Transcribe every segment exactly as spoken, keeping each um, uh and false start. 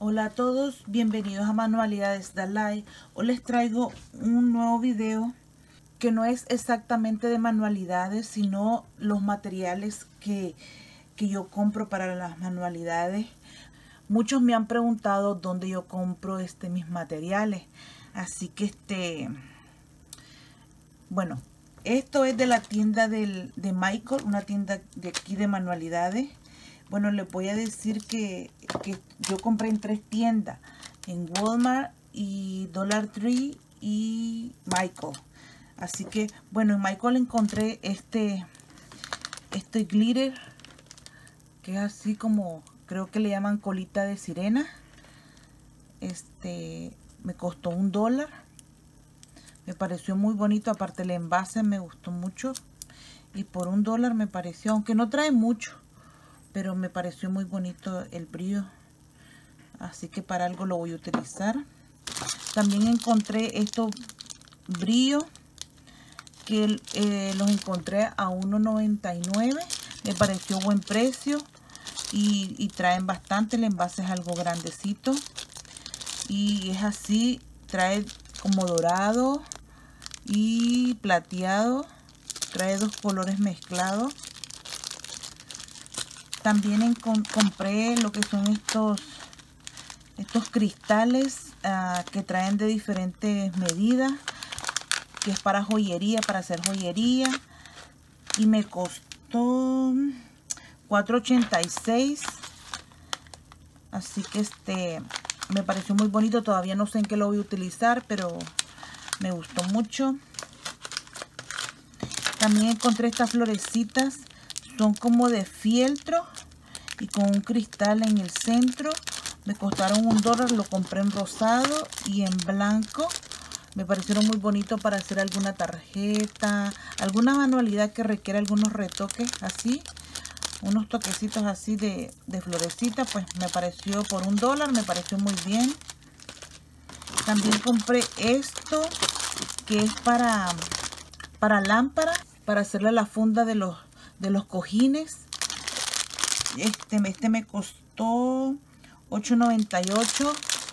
Hola a todos, bienvenidos a Manualidades Dalai. Hoy les traigo un nuevo video que no es exactamente de manualidades, sino los materiales que, que yo compro para las manualidades. Muchos me han preguntado dónde yo compro este, mis materiales. Así que este, bueno, esto es de la tienda del, de Michael, una tienda de aquí de manualidades. Bueno, les voy a decir que, que yo compré en tres tiendas, en Walmart y Dollar Tree y Michael. Así que, bueno, en Michael encontré este, este glitter, que es así como, creo que le llaman colita de sirena. Este, me costó un dólar. Me pareció muy bonito, aparte el envase me gustó mucho. Y por un dólar me pareció, aunque no trae mucho, pero me pareció muy bonito el brillo, así que para algo lo voy a utilizar. También encontré estos brillos que eh, los encontré a uno noventa y nueve. Me pareció buen precio y, y traen bastante. El envase es algo grandecito y es así, trae como dorado y plateado, trae dos colores mezclados. También compré lo que son estos, estos cristales uh, que traen de diferentes medidas, que es para joyería, para hacer joyería. Y me costó cuatro ochenta y seis. Así que este me pareció muy bonito. Todavía no sé en qué lo voy a utilizar, pero me gustó mucho. También encontré estas florecitas. Son como de fieltro y con un cristal en el centro. Me costaron un dólar, lo compré en rosado y en blanco. Me parecieron muy bonitos para hacer alguna tarjeta, alguna manualidad que requiera algunos retoques así. Unos toquecitos así de, de florecita, pues me pareció por un dólar, me pareció muy bien. También compré esto que es para, para lámpara, para hacerle la funda de los... de los cojines. Este, este me costó ocho noventa y ocho.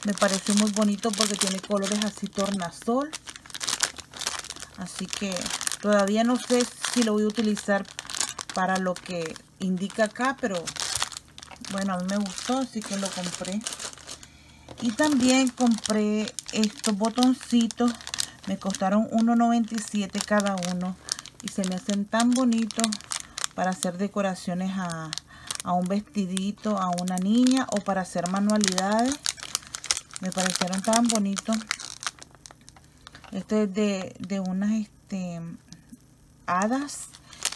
Me pareció muy bonito porque tiene colores así tornasol. Así que todavía no sé si lo voy a utilizar para lo que indica acá, pero bueno, a mí me gustó, así que lo compré. Y también compré estos botoncitos. Me costaron uno noventa y siete cada uno y se me hacen tan bonitos para hacer decoraciones a, a un vestidito, a una niña, o para hacer manualidades. Me parecieron tan bonitos. Este es de, de unas este, hadas.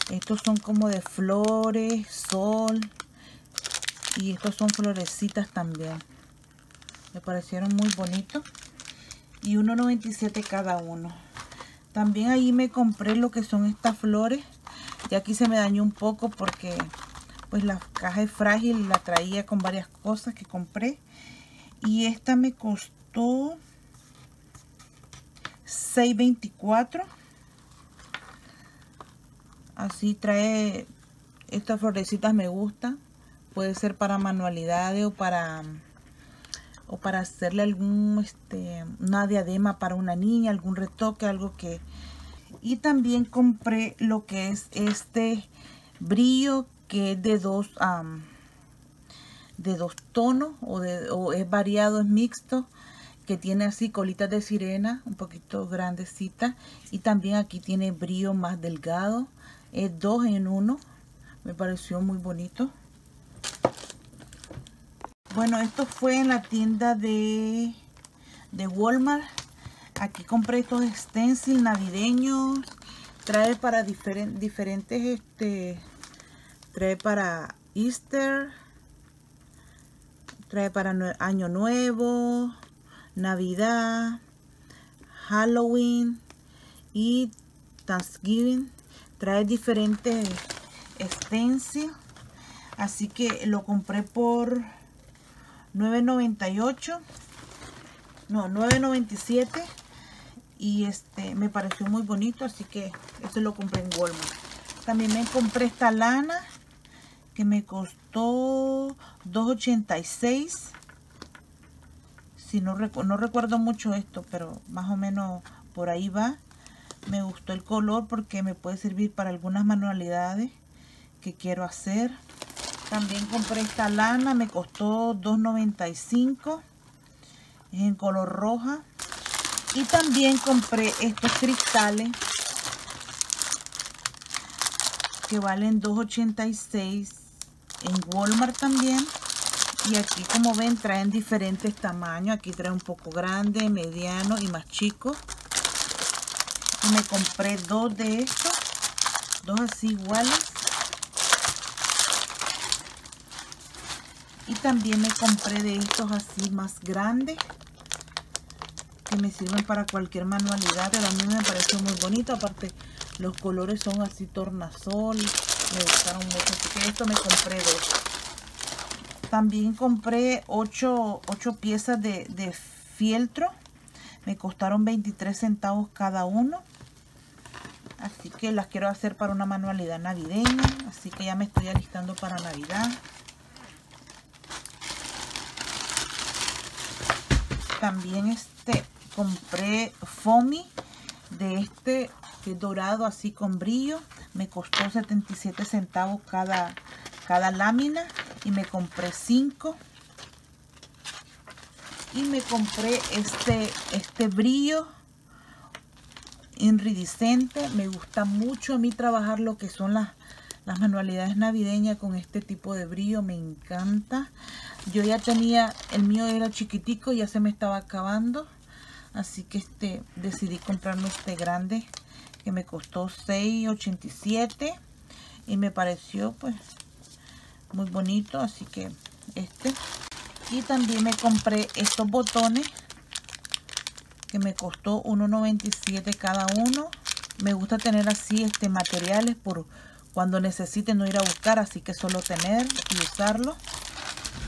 Estos son como de flores, sol. Y estos son florecitas también. Me parecieron muy bonitos. Y uno noventa y siete cada uno. También ahí me compré lo que son estas flores. Y aquí se me dañó un poco porque pues la caja es frágil y la traía con varias cosas que compré. Y esta me costó seis veinticuatro. Así trae, estas florecitas me gustan. Puede ser para manualidades o para, o para hacerle algún, este, una diadema para una niña, algún retoque, algo que... Y también compré lo que es este brillo que es de dos, um, de dos tonos o, de, o es variado, es mixto, que tiene así colitas de sirena, un poquito grandecita. Y también aquí tiene brillo más delgado, es dos en uno. Me pareció muy bonito. Bueno, esto fue en la tienda de, de Walmart. Aquí compré estos stencils navideños. Trae para diferen, diferentes, este, trae para Easter, trae para Año Nuevo, Navidad, Halloween y Thanksgiving. Trae diferentes stencils. Así que lo compré por nueve noventa y ocho. No, nueve noventa y siete. Y este me pareció muy bonito, así que esto lo compré en Walmart. También me compré esta lana que me costó dos ochenta y seis. si no, recu no recuerdo mucho esto, pero más o menos por ahí va. Me gustó el color porque me puede servir para algunas manualidades que quiero hacer. También compré esta lana, me costó dos noventa y cinco, es en color roja. Y también compré estos cristales que valen dos ochenta y seis en Walmart también. Y aquí, como ven, traen diferentes tamaños. Aquí trae un poco grande, mediano y más chico. Y me compré dos de estos, dos así iguales. Y también me compré de estos así más grandes, que me sirven para cualquier manualidad, pero a mí me pareció muy bonito. Aparte, los colores son así tornasol, me gustaron mucho, así que esto me compré dos. También compré ocho, ocho piezas de, de fieltro, me costaron veintitrés centavos cada uno, así que las quiero hacer para una manualidad navideña, así que ya me estoy alistando para Navidad. También este compré foamy de este que es dorado así con brillo, me costó setenta y siete centavos cada, cada lámina. Y me compré cinco. Y me compré este, este brillo iridiscente. Me gusta mucho a mí trabajar lo que son las, las manualidades navideñas con este tipo de brillo. Me encanta. Yo ya tenía, el mío era chiquitico, ya se me estaba acabando. Así que este decidí comprarme este grande que me costó seis ochenta y siete. Y me pareció pues muy bonito, así que este. Y también me compré estos botones que me costó uno noventa y siete cada uno. Me gusta tener así este materiales por cuando necesite no ir a buscar, así que solo tener y usarlo.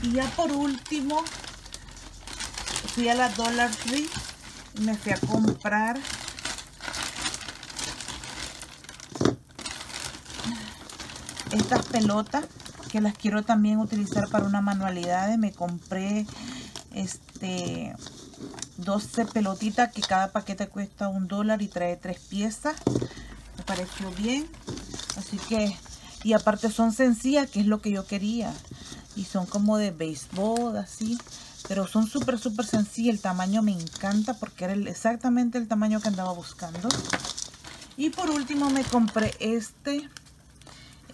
Y ya por último fui a la Dollar Tree y me fui a comprar estas pelotas que las quiero también utilizar para una manualidad. Me compré este doce pelotitas que cada paquete cuesta un dólar y trae tres piezas. Me pareció bien, así que, y aparte son sencillas, que es lo que yo quería, y son como de béisbol así, pero son súper súper sencillas. El tamaño me encanta porque era exactamente el tamaño que andaba buscando. Y por último me compré este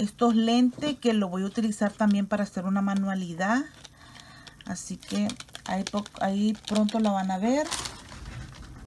estos lentes que lo voy a utilizar también para hacer una manualidad, así que ahí, ahí pronto la van a ver.